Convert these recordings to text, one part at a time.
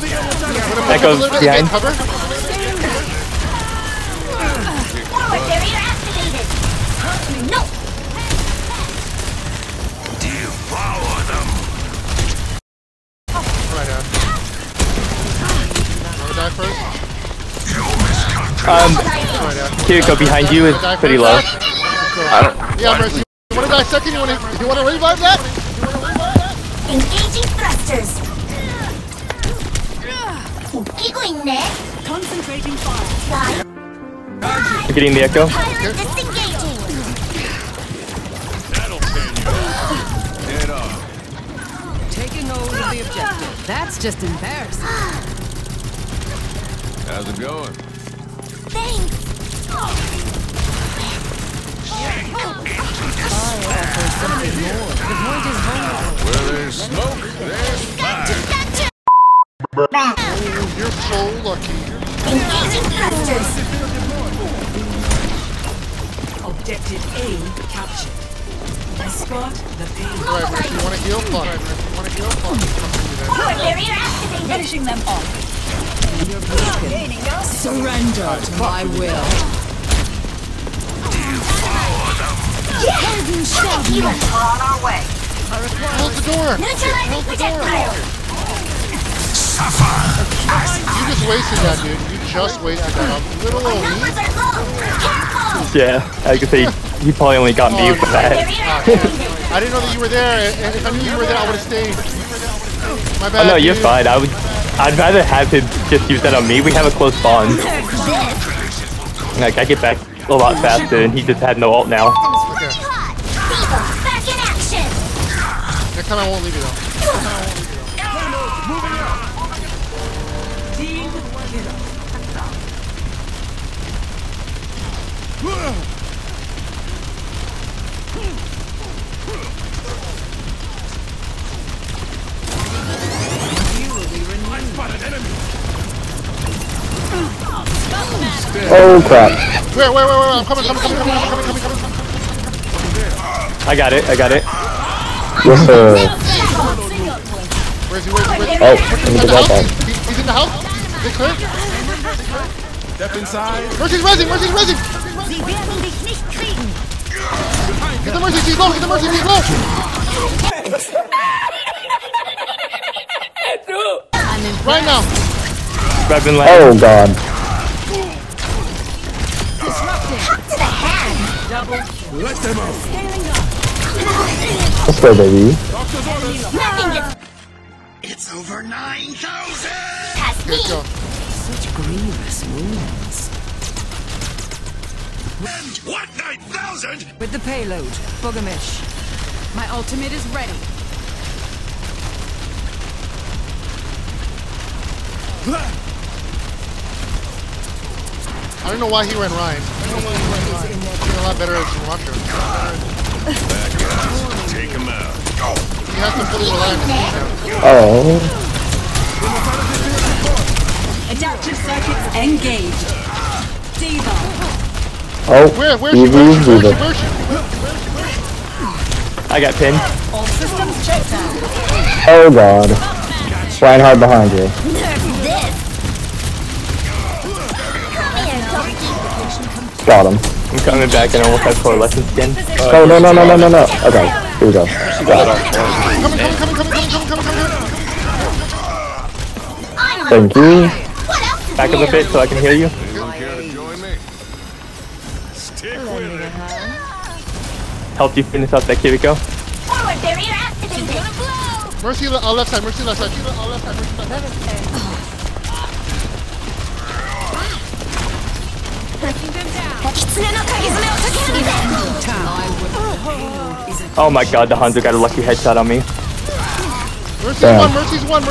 That goes behind. Cover. Kiriko behind you is pretty low. I don't. Yeah, Mercy. You want to die second? You want to revive that? Engaging thrusters. Giggling next. Concentrating fire. I'm getting the echo. That'll turn you off. Get off. Taking over the objective. That's just embarrassing. How's it going? Thanks. Where there's smoke, there's fire. You're so lucky. Engaging thrusters. Objective A captured. I spot the pain. Alright, you want to heal? Power barrier activated. Finishing them off. Surrender to my will. Heaven shall be on our way. Close the door. Close the door. Suffer. You just wasted that, dude. You just wasted that. Yeah, I could say he probably only got me for that. I didn't know that you were there, and if I knew you were there, I would have stayed. My bad. Oh no, you're fine. I'd rather have him just use that on me. We have a close bond. Like, I get back a lot faster, and he just had no ult now. Okay. Next time I won't leave you, Oh crap. Wait, I'm coming. I got it. Yes, sir. Where's he? Oh, he's in the house. He's in the house? Is it clear? Step inside. Mercy's rezzing! Get the Mercy, she's low! Right now! Oh god. Let them out. Let's go, baby. It's over 9,000. Let's go. Such grievous wounds. And what 9,000? With the payload, Bogamish. My ultimate is ready. I don't know why he ran Ryan. He's a lot better as a rusher. Take him out. He has to fully rely on his team now. Oh. Adaptive circuits engaged. Diva. Oh. Where's she? I got pinned. All systems checked out. Oh god. Reinhardt behind you. Got him. I'm coming back and I almost have coalescence again. Oh, no. Okay, here we go. Come. Thank you. Back up a bit so I can hear you. Help you finish up that Kiriko. Mercy on left side, Oh my god, the Hanzo got a lucky headshot on me. Mercy's one.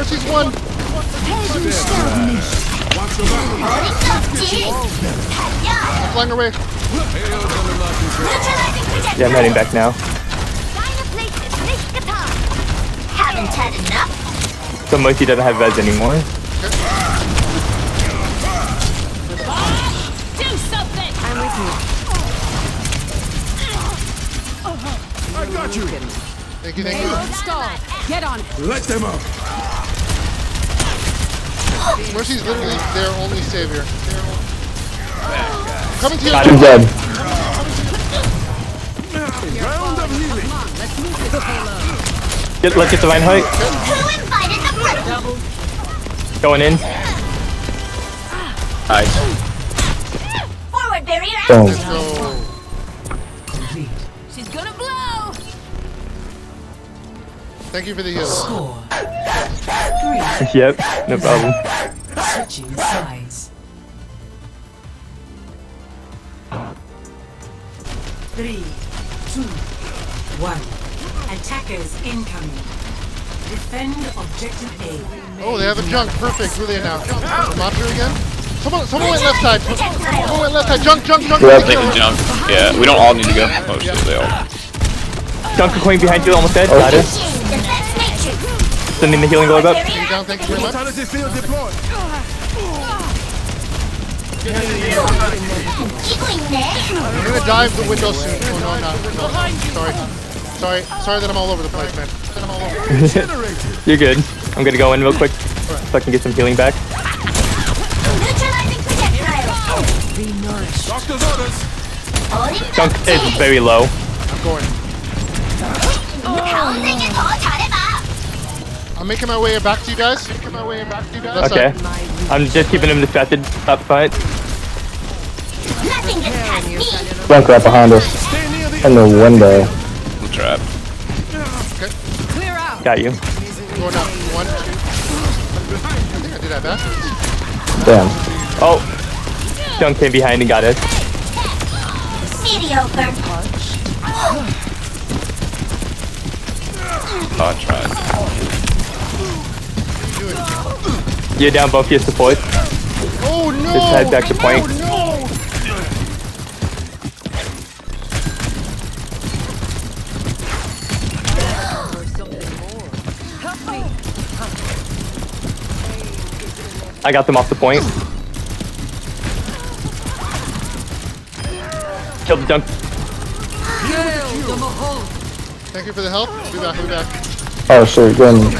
I'm flying away. Yeah, I'm heading back now. So Mercy doesn't have res anymore. Thank you. Get on. Let them up. Mercy's literally their only savior. Coming to you! I'm dead. Round of healing. Let's get the Reinhardt. Who invited the Brig? Going in. Nice. Forward barrier. Let's go. She's gonna blow. Thank you for the heal. Yep, no problem. Switching sides. Three, two, one. Attackers incoming. Defend objective A. Oh, they have a junk. Perfect. Really now. Monster again. Someone went left side. Someone went left side. Junk. They can jump. Yeah, we don't all need to go. Most of they all. Junker Queen behind you, almost dead. Got it. Sending the healing globe up. Thank you very much. I'm gonna dive the window soon. Oh, no. Sorry that I'm all over the place, man. You're good. I'm gonna go in real quick so I can get some healing back. Junk is very low. I'm going. I'm making my way back to you guys. Okay. I'm just keeping him distracted. Up front. Junk right behind us. In the window. I'm trapped. Okay. Clear out. Got you. Going up. One, two. I think I did that bad. Damn. Oh. Junk came behind and got it. Mediocre. Oh, I tried. You're down both your supports. Oh no! Just head back to point. No. I got them off the point. Kill the junk. Thank you for the help. Be back. Oh shit, good.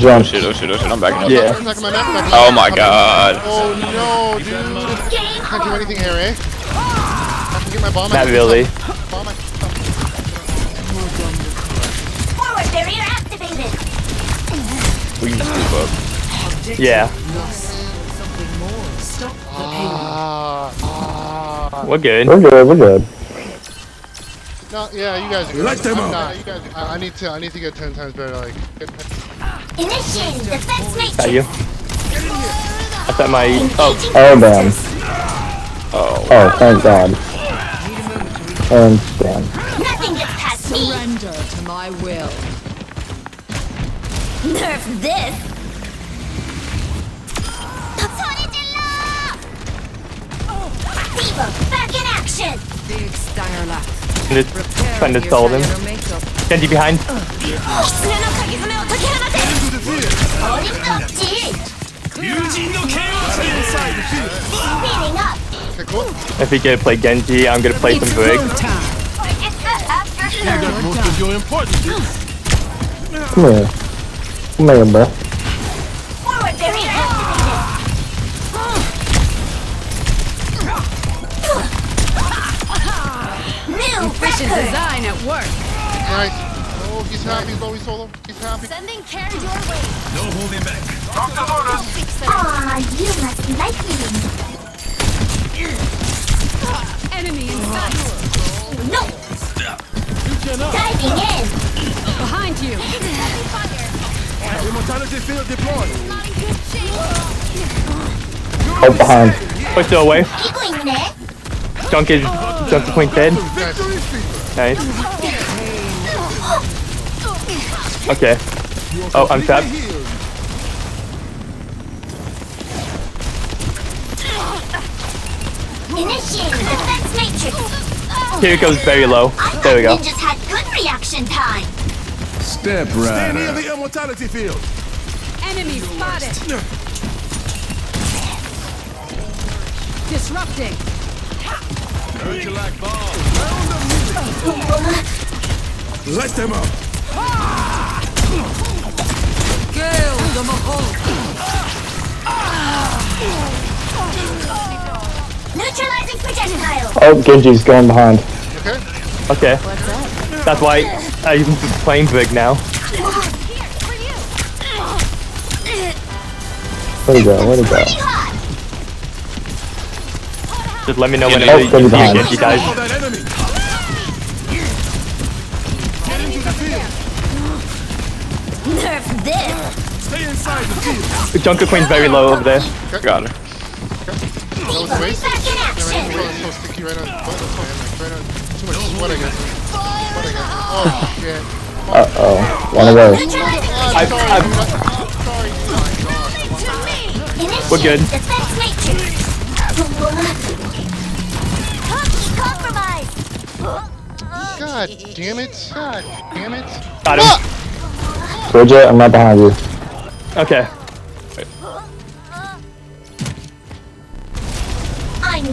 Jump. Oh shit, I'm backing up. Yeah. Oh my god. Oh no, dude. Can't do anything here, eh? I can get my bomb. Not really. Forward barrier activated. We can just move up. Yeah. We're good. No, yeah, you guys are good. Let them up. I need to get 10 times better, like. Initiating defense matrix. Got you. I thought my... Oh, damn. Oh, thank god. And damn. Nothing gets past me. Surrender to my will. Nerf this. Diva, back in action. Trying to stall them. Genji behind. If we get to play Genji, I'm gonna play some Brig. Come here, bro. Efficient design at work. Nice. Oh, he's happy. He's always solo. He's happy. Sending care your way. No holding back. Doctor's orders. Ah, you must like me. Enemy in sight. No. You cannot. Diving in. Behind you. Fire. Immortality field deployed. Not in good shape. Right behind. Push it away. Junk is Junker Queen dead. Nice. Okay. Oh, I'm trapped. Here it goes, very low. There we go. Just had good reaction time. Step right. Stay near the immortality field. Enemy spotted. Disrupting. Let them up. Kill them all. Neutralizing projectile. Oh, Genji's going behind. Okay. Okay. That's why I'm playing Brig now. Where'd he go? Where'd he go? Just let me know when Genji dies. Nerf this. Stay inside the field. The Junker Queen's very low over there. Okay. Got her. Uh-oh. One of those. We're good. God damn it. God damn it. Got him. Bridget, I'm right behind you. Okay.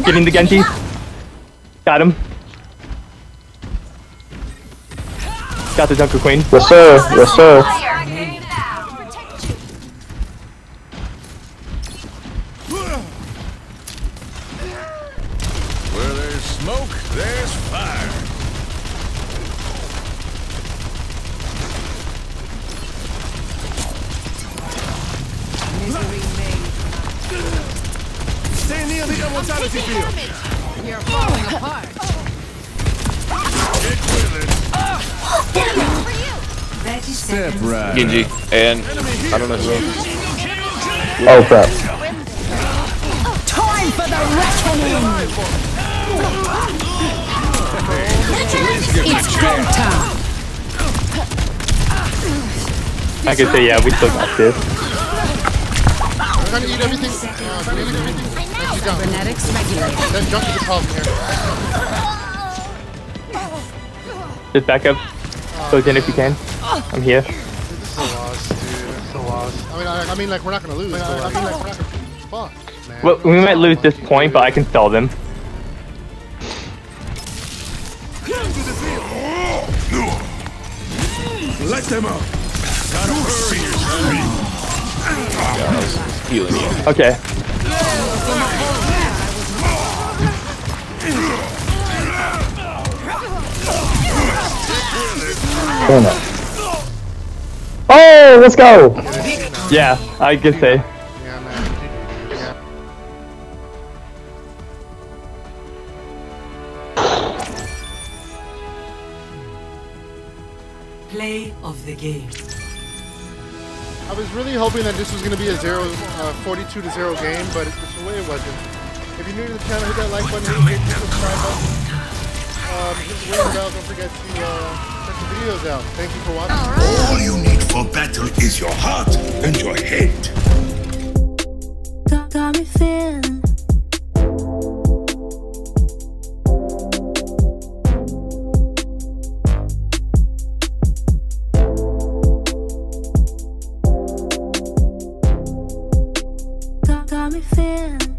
Getting the Genji. Got him. Got the Junker Queen. Yes sir, yes sir. Where there's smoke, there's fire. Misery made. Stay near the immortality field! You're falling apart! Get with it! Damn it! Step right. Genji, and I don't know who else. Oh crap. Time for the reckoning! It's go time! I can say, yeah, we still got this. I'm trying to eat everything. Cybernetics regulated. That junk is a problem here. Just back up. Close in if you can. I'm here. This is a loss, dude. It's a loss. I mean, like, we're not gonna lose. I mean, like, we're not gonna... Fuck, man. Well, we might lose this point, but I can stall them. Let them out. Gotta hurry. Yeah, I was healing you. Okay. Oh, let's go! Yeah, I guess they. Play of the game. I was really hoping that this was going to be a 42-0 game, but it's the way it wasn't. If you're new to the channel, hit that like button, hit the subscribe button. Hit the ring bell, don't forget to check the videos out. Thank you for watching. All you need for battle is your heart and your head. Got me feeling. Got me feeling.